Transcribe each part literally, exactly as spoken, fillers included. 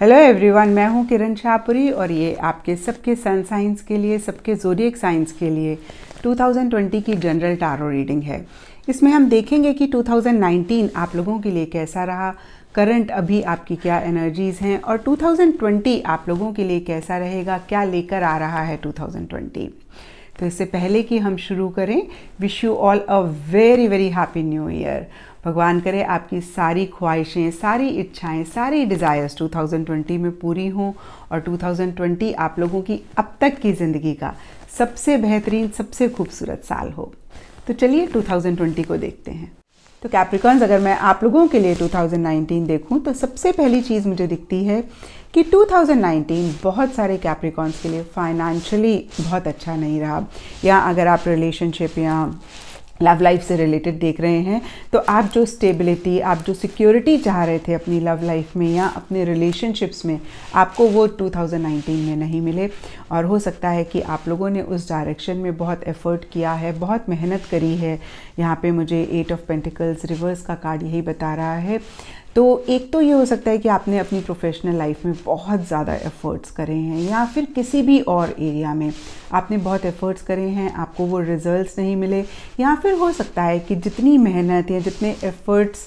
Hello everyone, मैं हूं किरण शाहपुरी और ये आपके सबके सन साइंस के लिए, सबके जोडियक साइंस के लिए दो हज़ार बीस की जनरल टारो रीडिंग है। इसमें हम देखेंगे कि दो हज़ार उन्नीस आप लोगों के लिए कैसा रहा, करंट अभी आपकी क्या एनर्जीज़ हैं और दो हज़ार बीस आप लोगों के लिए कैसा रहेगा, क्या लेकर आ रहा है दो हज़ार बीस। तो इससे पहले कि हम शुरू करें, wish you all a very very happy new year. भगवान करे आपकी सारी ख्वाहिशें, सारी इच्छाएं, सारी डिज़ायर्स दो हज़ार बीस में पूरी हों और दो हज़ार बीस आप लोगों की अब तक की ज़िंदगी का सबसे बेहतरीन, सबसे खूबसूरत साल हो। तो चलिए दो हज़ार बीस को देखते हैं। तो कैप्रीकॉर्न्स, अगर मैं आप लोगों के लिए दो हज़ार उन्नीस देखूं तो सबसे पहली चीज़ मुझे दिखती है कि दो हज़ार उन्नीस बहुत सारे कैप्रीकॉर्न्स के लिए फाइनेंशियली बहुत अच्छा नहीं रहा। या अगर आप रिलेशनशिप या लव लाइफ से रिलेटेड देख रहे हैं तो आप जो स्टेबिलिटी, आप जो सिक्योरिटी चाह रहे थे अपनी लव लाइफ में या अपने रिलेशनशिप्स में, आपको वो दो हज़ार उन्नीस में नहीं मिले। और हो सकता है कि आप लोगों ने उस डायरेक्शन में बहुत एफर्ट किया है, बहुत मेहनत करी है। यहाँ पे मुझे एट ऑफ पेंटिकल्स रिवर्स का कार्ड यही बता रहा है। तो एक तो ये हो सकता है कि आपने अपनी प्रोफेशनल लाइफ में बहुत ज़्यादा एफ़र्ट्स करे हैं या फिर किसी भी और एरिया में आपने बहुत एफ़र्ट्स करे हैं, आपको वो रिजल्ट्स नहीं मिले। या फिर हो सकता है कि जितनी मेहनत या जितने एफ़र्ट्स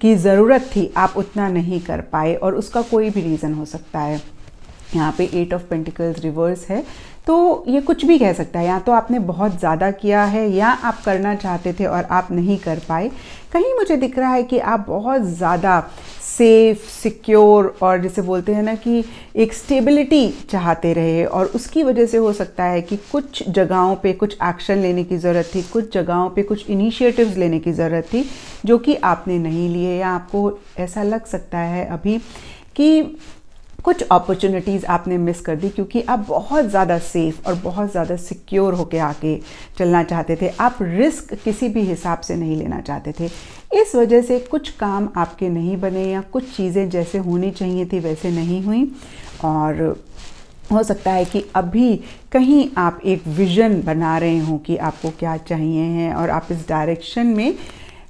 की ज़रूरत थी आप उतना नहीं कर पाए और उसका कोई भी रीज़न हो सकता है। यहाँ पे एट ऑफ पेंटिकल्स रिवर्स है तो ये कुछ भी कह सकता है। या तो आपने बहुत ज़्यादा किया है या आप करना चाहते थे और आप नहीं कर पाए। कहीं मुझे दिख रहा है कि आप बहुत ज़्यादा सेफ़, सिक्योर और जैसे बोलते हैं ना कि एक स्टेबिलिटी चाहते रहे और उसकी वजह से हो सकता है कि कुछ जगहों पे कुछ एक्शन लेने की ज़रूरत थी, कुछ जगहों पे कुछ इनिशिएटिव्स लेने की ज़रूरत थी जो कि आपने नहीं लिए। या आपको ऐसा लग सकता है अभी कि कुछ अपॉर्चुनिटीज़ आपने मिस कर दी क्योंकि आप बहुत ज़्यादा सेफ़ और बहुत ज़्यादा सिक्योर होकर आके चलना चाहते थे। आप रिस्क किसी भी हिसाब से नहीं लेना चाहते थे, इस वजह से कुछ काम आपके नहीं बने या कुछ चीज़ें जैसे होनी चाहिए थी वैसे नहीं हुई। और हो सकता है कि अभी कहीं आप एक विज़न बना रहे हों कि आपको क्या चाहिए है और आप इस डायरेक्शन में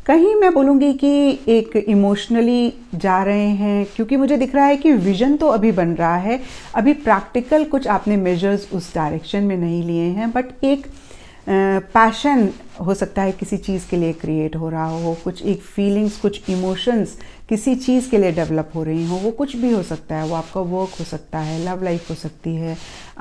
कहीं, मैं बोलूँगी कि एक इमोशनली जा रहे हैं क्योंकि मुझे दिख रहा है कि विज़न तो अभी बन रहा है, अभी प्रैक्टिकल कुछ आपने मेजर्स उस डायरेक्शन में नहीं लिए हैं। बट एक पैशन हो सकता है किसी चीज़ के लिए क्रिएट हो रहा हो, कुछ एक फीलिंग्स, कुछ इमोशंस किसी चीज़ के लिए डेवलप हो रही हो। वो कुछ भी हो सकता है, वो आपका वर्क हो सकता है, लव लाइफ हो सकती है,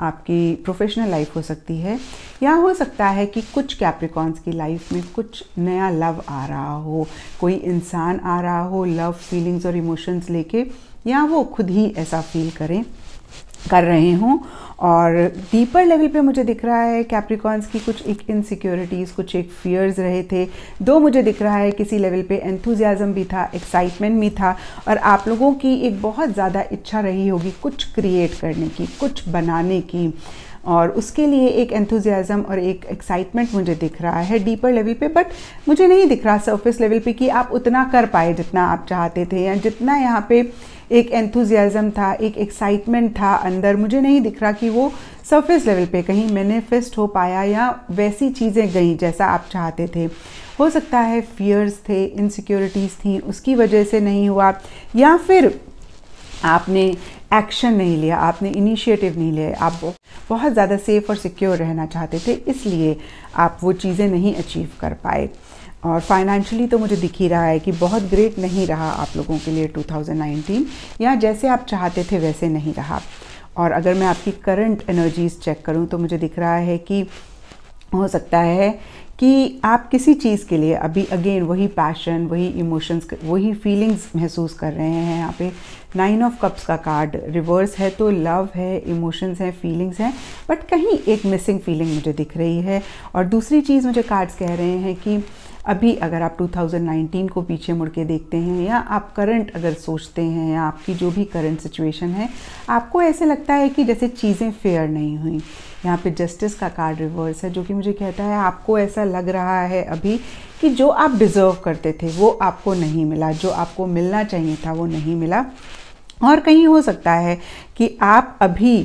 आपकी प्रोफेशनल लाइफ हो सकती है। या हो सकता है कि कुछ कैप्रीकॉर्न्स की लाइफ में कुछ नया लव आ रहा हो, कोई इंसान आ रहा हो लव फीलिंग्स और इमोशंस लेके, या वो खुद ही ऐसा फील करें कर रहे हों। और डीपर लेवल पे मुझे दिख रहा है कैप्रीकॉर्न्स की कुछ एक इनसिक्योरिटीज़, कुछ एक फियर्स रहे थे। दो मुझे दिख रहा है किसी लेवल पे एंथुजियाज़म भी था, एक्साइटमेंट भी था और आप लोगों की एक बहुत ज़्यादा इच्छा रही होगी कुछ क्रिएट करने की, कुछ बनाने की और उसके लिए एक एंथुजियाज़म और एक एक्साइटमेंट मुझे दिख रहा है डीपर लेवल पे। बट मुझे नहीं दिख रहा सरफेस लेवल पे कि आप उतना कर पाए जितना आप चाहते थे या जितना यहाँ पे एक एंथुजियाज़म था, एक एक्साइटमेंट था अंदर। मुझे नहीं दिख रहा कि वो सरफेस लेवल पे कहीं मैनिफेस्ट हो पाया या वैसी चीज़ें गई जैसा आप चाहते थे। हो सकता है फियर्स थे, इनसिक्योरिटीज़ थी, उसकी वजह से नहीं हुआ। या फिर आपने एक्शन नहीं लिया, आपने इनिशिएटिव नहीं लिया, आप बहुत ज़्यादा सेफ़ और सिक्योर रहना चाहते थे इसलिए आप वो चीज़ें नहीं अचीव कर पाए। और फाइनेंशियली तो मुझे दिख ही रहा है कि बहुत ग्रेट नहीं रहा आप लोगों के लिए दो हज़ार उन्नीस, या जैसे आप चाहते थे वैसे नहीं रहा। और अगर मैं आपकी करंट एनर्जीज़ चेक करूं तो मुझे दिख रहा है कि हो सकता है कि आप किसी चीज़ के लिए अभी अगेन वही पैशन, वही इमोशंस, वही फीलिंग्स महसूस कर रहे हैं। यहाँ पे नाइन ऑफ कप्स का कार्ड रिवर्स है तो लव है, इमोशंस हैं, फीलिंग्स हैं, बट कहीं एक मिसिंग फीलिंग मुझे दिख रही है। और दूसरी चीज़ मुझे कार्ड्स कह रहे हैं कि अभी अगर आप दो हज़ार उन्नीस को पीछे मुड़ के देखते हैं या आप करंट अगर सोचते हैं या आपकी जो भी करंट सिचुएशन है, आपको ऐसे लगता है कि जैसे चीज़ें फेयर नहीं हुई। यहाँ पे जस्टिस का कार्ड रिवर्स है जो कि मुझे कहता है आपको ऐसा लग रहा है अभी कि जो आप डिज़र्व करते थे वो आपको नहीं मिला, जो आपको मिलना चाहिए था वो नहीं मिला। और कहीं हो सकता है कि आप अभी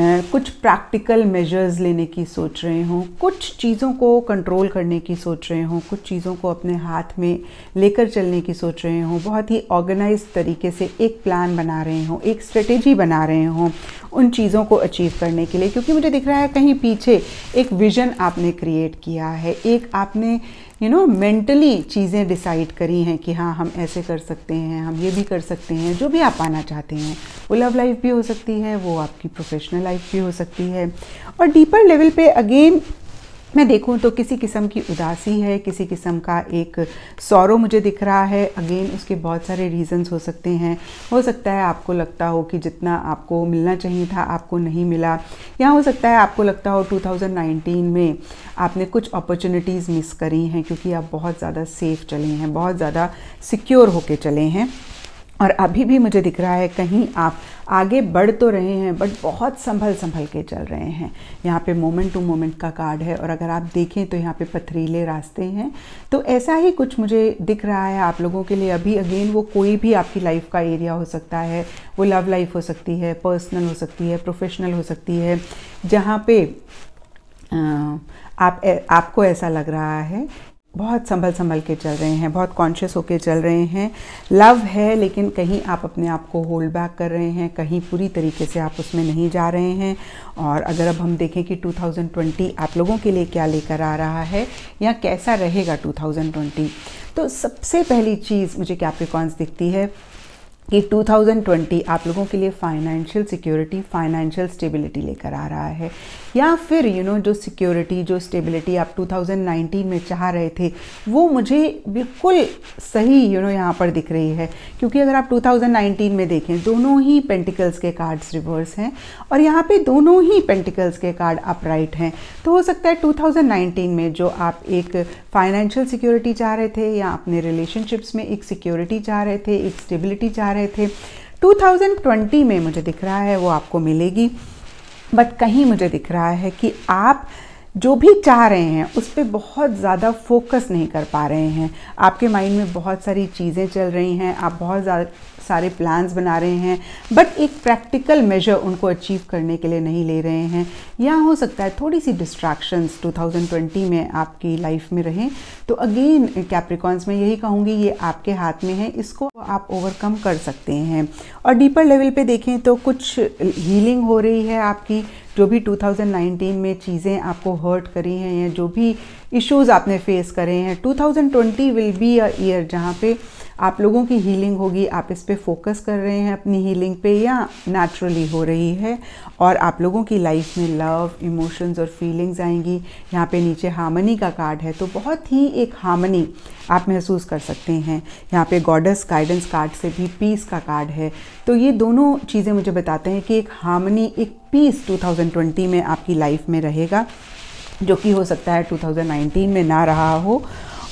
कुछ प्रैक्टिकल मेजर्स लेने की सोच रहे हों, कुछ चीज़ों को कंट्रोल करने की सोच रहे हों, कुछ चीज़ों को अपने हाथ में लेकर चलने की सोच रहे हों, बहुत ही ऑर्गेनाइज तरीके से एक प्लान बना रहे हों, एक स्ट्रेटेजी बना रहे हों उन चीज़ों को अचीव करने के लिए, क्योंकि मुझे दिख रहा है कहीं पीछे एक विज़न आपने क्रिएट किया है, एक आपने यू नो मेंटली चीज़ें डिसाइड करी हैं कि हाँ हम ऐसे कर सकते हैं, हम ये भी कर सकते हैं। जो भी आप पाना चाहते हैं वो लव लाइफ भी हो सकती है, वो आपकी प्रोफेशनल लाइफ भी हो सकती है। और डीपर लेवल पे अगेन मैं देखूं तो किसी किस्म की उदासी है, किसी किस्म का एक सौरो मुझे दिख रहा है। अगेन उसके बहुत सारे रीज़न्स हो सकते हैं, हो सकता है आपको लगता हो कि जितना आपको मिलना चाहिए था आपको नहीं मिला, या हो सकता है आपको लगता हो टू थाउजेंड नाइनटीन में आपने कुछ अपॉर्चुनिटीज़ मिस करी हैं क्योंकि आप बहुत ज़्यादा सेफ़ चले हैं, बहुत ज़्यादा सिक्योर होके चले हैं। और अभी भी मुझे दिख रहा है कहीं आप आगे बढ़ तो रहे हैं बट बहुत संभल संभल के चल रहे हैं। यहाँ पे मोमेंट टू मोमेंट का कार्ड है और अगर आप देखें तो यहाँ पे पथरीले रास्ते हैं, तो ऐसा ही कुछ मुझे दिख रहा है आप लोगों के लिए अभी। अगेन वो कोई भी आपकी लाइफ का एरिया हो सकता है, वो लव लाइफ हो सकती है, पर्सनल हो सकती है, प्रोफेशनल हो सकती है, जहाँ पे आप आपको ऐसा लग रहा है बहुत संभल संभल के चल रहे हैं, बहुत कॉन्शियस होके चल रहे हैं। लव है लेकिन कहीं आप अपने आप को होल्ड बैक कर रहे हैं, कहीं पूरी तरीके से आप उसमें नहीं जा रहे हैं। और अगर अब हम देखें कि टू थाउजेंड ट्वेंटी आप लोगों के लिए क्या लेकर आ रहा है या कैसा रहेगा टू थाउजेंड ट्वेंटी, तो सबसे पहली चीज़ मुझे कैप्रीकॉर्न्स दिखती है कि टू थाउजेंड ट्वेंटी आप लोगों के लिए फाइनेंशियल सिक्योरिटी, फाइनेंशियल स्टेबिलिटी लेकर आ रहा है। या फिर यू you नो know, जो सिक्योरिटी, जो स्टेबिलिटी आप टू थाउजेंड नाइनटीन में चाह रहे थे वो मुझे बिल्कुल सही यू you नो know, यहाँ पर दिख रही है। क्योंकि अगर आप टू थाउजेंड नाइनटीन में देखें दोनों ही पेंटिकल्स के कार्ड्स रिवर्स हैं और यहाँ पे दोनों ही पेंटिकल्स के कार्ड अपराइट हैं, तो हो सकता है टू थाउजेंड नाइनटीन में जो आप एक फाइनेंशियल सिक्योरिटी चाह रहे थे या अपने रिलेशनशिप्स में एक सिक्योरिटी चाह रहे थे, एक स्टेबिलिटी चाह रहे थे, टू थाउजेंड ट्वेंटी में मुझे दिख रहा है वो आपको मिलेगी। बट कहीं मुझे दिख रहा है कि आप जो भी चाह रहे हैं उस पर बहुत ज़्यादा फोकस नहीं कर पा रहे हैं। आपके माइंड में बहुत सारी चीज़ें चल रही हैं, आप बहुत ज़्यादा सारे प्लान्स बना रहे हैं बट एक प्रैक्टिकल मेजर उनको अचीव करने के लिए नहीं ले रहे हैं। या हो सकता है थोड़ी सी डिस्ट्रैक्शंस टू थाउजेंड ट्वेंटी में आपकी लाइफ में रहें। तो अगेन कैप्रीकॉर्न्स में यही कहूँगी ये आपके हाथ में है, इसको आप ओवरकम कर सकते हैं। और डीपर लेवल पर देखें तो कुछ हीलिंग हो रही है आपकी, जो भी टू थाउजेंड नाइनटीन में चीज़ें आपको हर्ट करी हैं या जो भी इश्यूज़ आपने फेस करे हैं, two thousand twenty will be a year जहाँ पे आप लोगों की हीलिंग होगी। आप इस पे फोकस कर रहे हैं अपनी हीलिंग पे या नेचुरली हो रही है। और आप लोगों की लाइफ में लव, इमोशंस और फीलिंग्स आएंगी। यहाँ पे नीचे हार्मनी का कार्ड है तो बहुत ही एक हार्मनी आप महसूस कर सकते हैं। यहाँ पे गॉडस गाइडेंस कार्ड से भी पीस का कार्ड है, तो ये दोनों चीज़ें मुझे बताते हैं कि एक हार्मनी, एक पीस टू थाउजेंड ट्वेंटी में आपकी लाइफ में रहेगा, जो कि हो सकता है टू थाउजेंड नाइनटीन में ना रहा हो।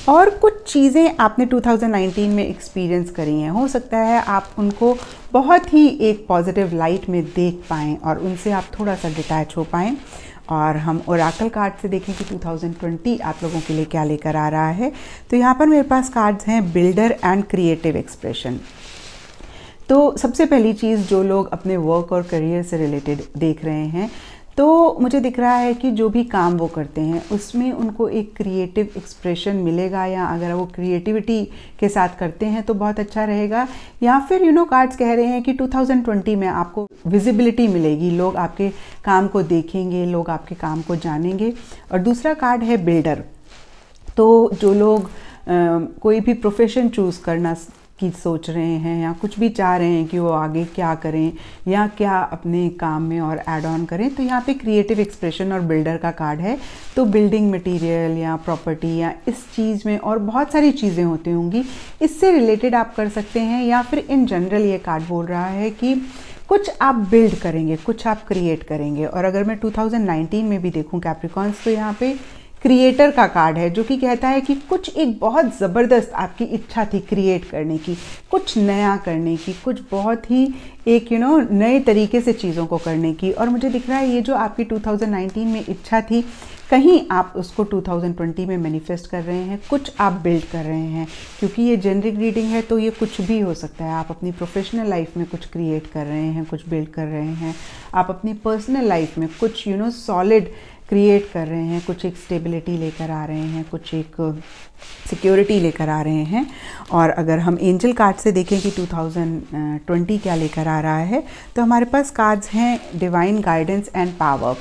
और कुछ चीज़ें आपने टू थाउजेंड नाइनटीन में एक्सपीरियंस करी हैं, हो सकता है आप उनको बहुत ही एक पॉजिटिव लाइट में देख पाएँ और उनसे आप थोड़ा सा डिटैच हो पाएँ। और हम ओरेकल कार्ड से देखें कि टू थाउजेंड ट्वेंटी आप लोगों के लिए क्या लेकर आ रहा है, तो यहाँ पर मेरे पास कार्ड्स हैं बिल्डर एंड क्रिएटिव एक्सप्रेशन। तो सबसे पहली चीज़ जो लोग अपने वर्क और करियर से रिलेटेड देख रहे हैं, तो मुझे दिख रहा है कि जो भी काम वो करते हैं उसमें उनको एक क्रिएटिव एक्सप्रेशन मिलेगा, या अगर वो क्रिएटिविटी के साथ करते हैं तो बहुत अच्छा रहेगा। या फिर यू नो कार्ड्स कह रहे हैं कि टू थाउजेंड ट्वेंटी में आपको विजिबिलिटी मिलेगी, लोग आपके काम को देखेंगे, लोग आपके काम को जानेंगे। और दूसरा कार्ड है बिल्डर, तो जो लोग Uh, कोई भी प्रोफेशन चूज़ करना की सोच रहे हैं या कुछ भी चाह रहे हैं कि वो आगे क्या करें या क्या अपने काम में और ऐड ऑन करें, तो यहाँ पे क्रिएटिव एक्सप्रेशन और बिल्डर का कार्ड है। तो बिल्डिंग मटेरियल या प्रॉपर्टी या इस चीज़ में और बहुत सारी चीज़ें होती होंगी, इससे रिलेटेड आप कर सकते हैं। या फिर इन जनरल ये कार्ड बोल रहा है कि कुछ आप बिल्ड करेंगे, कुछ आप क्रिएट करेंगे। और अगर मैं टू थाउजेंड नाइनटीन में भी देखूँ कैप्रीकॉर्न्स, तो यहाँ पे क्रिएटर का कार्ड है जो कि कहता है कि कुछ एक बहुत ज़बरदस्त आपकी इच्छा थी क्रिएट करने की, कुछ नया करने की, कुछ बहुत ही एक यू नो नए तरीके से चीज़ों को करने की। और मुझे दिख रहा है ये जो आपकी टू थाउजेंड नाइनटीन में इच्छा थी कहीं आप उसको टू थाउजेंड ट्वेंटी में मैनिफेस्ट कर रहे हैं, कुछ आप बिल्ड कर रहे हैं, क्योंकि ये जेनरिक रीडिंग है तो ये कुछ भी हो सकता है। आप अपनी प्रोफेशनल लाइफ में कुछ क्रिएट कर रहे हैं, कुछ बिल्ड कर रहे हैं, आप अपनी पर्सनल लाइफ में कुछ यू नो सॉलिड क्रिएट कर रहे हैं, कुछ एक स्टेबिलिटी लेकर आ रहे हैं, कुछ एक सिक्योरिटी लेकर आ रहे हैं। और अगर हम एंजल कार्ड से देखें कि टू थाउजेंड ट्वेंटी क्या लेकर आ रहा है, तो हमारे पास कार्ड्स हैं डिवाइन गाइडेंस एंड पावर।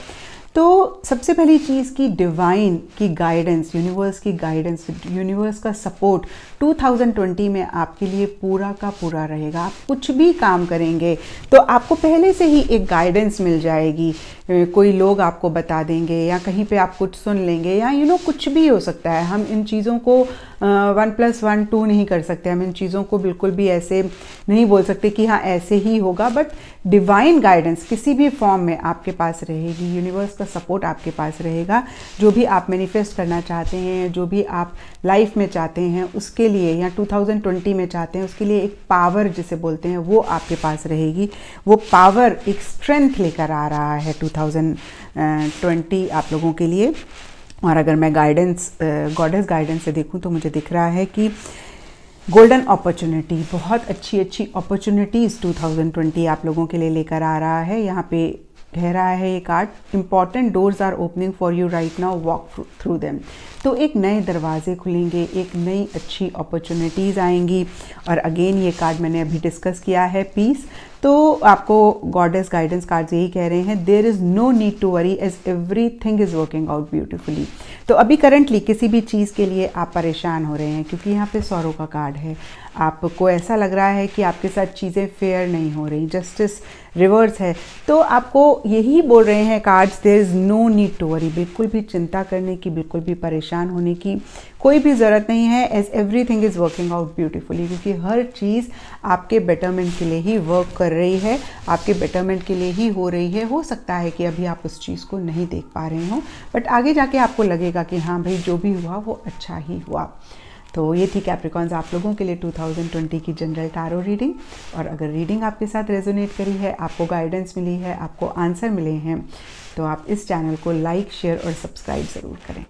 तो सबसे पहली चीज़ कि डिवाइन की गाइडेंस, यूनिवर्स की गाइडेंस, यूनिवर्स का सपोर्ट टू थाउजेंड ट्वेंटी में आपके लिए पूरा का पूरा रहेगा। आप कुछ भी काम करेंगे तो आपको पहले से ही एक गाइडेंस मिल जाएगी। कोई लोग आपको बता देंगे या कहीं पे आप कुछ सुन लेंगे या यू नो कुछ भी हो सकता है। हम इन चीज़ों को वन प्लस वन टू नहीं कर सकते, हम इन चीज़ों को बिल्कुल भी ऐसे नहीं बोल सकते कि हाँ ऐसे ही होगा, बट डिवाइन गाइडेंस किसी भी फॉर्म में आपके पास रहेगी, यूनिवर्स सपोर्ट आपके पास रहेगा। जो भी आप मैनिफेस्ट करना चाहते हैं, जो भी आप लाइफ में चाहते हैं उसके लिए, या टू थाउजेंड ट्वेंटी में चाहते हैं उसके लिए एक पावर जिसे बोलते हैं वो आपके पास रहेगी। वो पावर एक स्ट्रेंथ लेकर आ रहा है टू थाउजेंड ट्वेंटी आप लोगों के लिए। और अगर मैं गाइडेंस गॉडस गाइडेंस से देखूं तो मुझे दिख रहा है कि गोल्डन अपॉर्चुनिटी, बहुत अच्छी अच्छी अपॉर्चुनिटीज़ टू थाउजेंड ट्वेंटी आप लोगों के लिए लेकर आ रहा है। यहाँ पे कह रहा है ये card, important doors are opening for you right now, walk through them. तो एक नए दरवाजे खुलेंगे, एक नई अच्छी अपॉर्चुनिटीज़ आएंगी। और अगेन ये कार्ड मैंने अभी डिस्कस किया है पीस, तो आपको गॉडेस गाइडेंस कार्ड्स यही कह रहे हैं, there is no need to worry as everything is working out beautifully. तो अभी करंटली किसी भी चीज़ के लिए आप परेशान हो रहे हैं, क्योंकि यहाँ पे सौरों का कार्ड है, आपको ऐसा लग रहा है कि आपके साथ चीज़ें फेयर नहीं हो रही, जस्टिस रिवर्स है। तो आपको यही बोल रहे हैं cards, there is no need to worry, बिल्कुल भी चिंता करने की, बिल्कुल भी परेशान होने की कोई भी ज़रूरत नहीं है, as everything is working out beautifully. क्योंकि हर चीज़ आपके बेटरमेंट के लिए ही वर्क कर रही है, आपके बेटरमेंट के लिए ही हो रही है। हो सकता है कि अभी आप उस चीज़ को नहीं देख पा रहे हो, बट आगे जाके आपको लगेगा कि हाँ भाई जो भी हुआ वो अच्छा ही हुआ। तो ये थी कैप्रीकॉर्न्स आप लोगों के लिए टू थाउजेंड ट्वेंटी की जनरल टैरो रीडिंग। और अगर रीडिंग आपके साथ रेजोनेट करी है, आपको गाइडेंस मिली है, आपको आंसर मिले हैं, तो आप इस चैनल को लाइक, शेयर और सब्सक्राइब ज़रूर करें।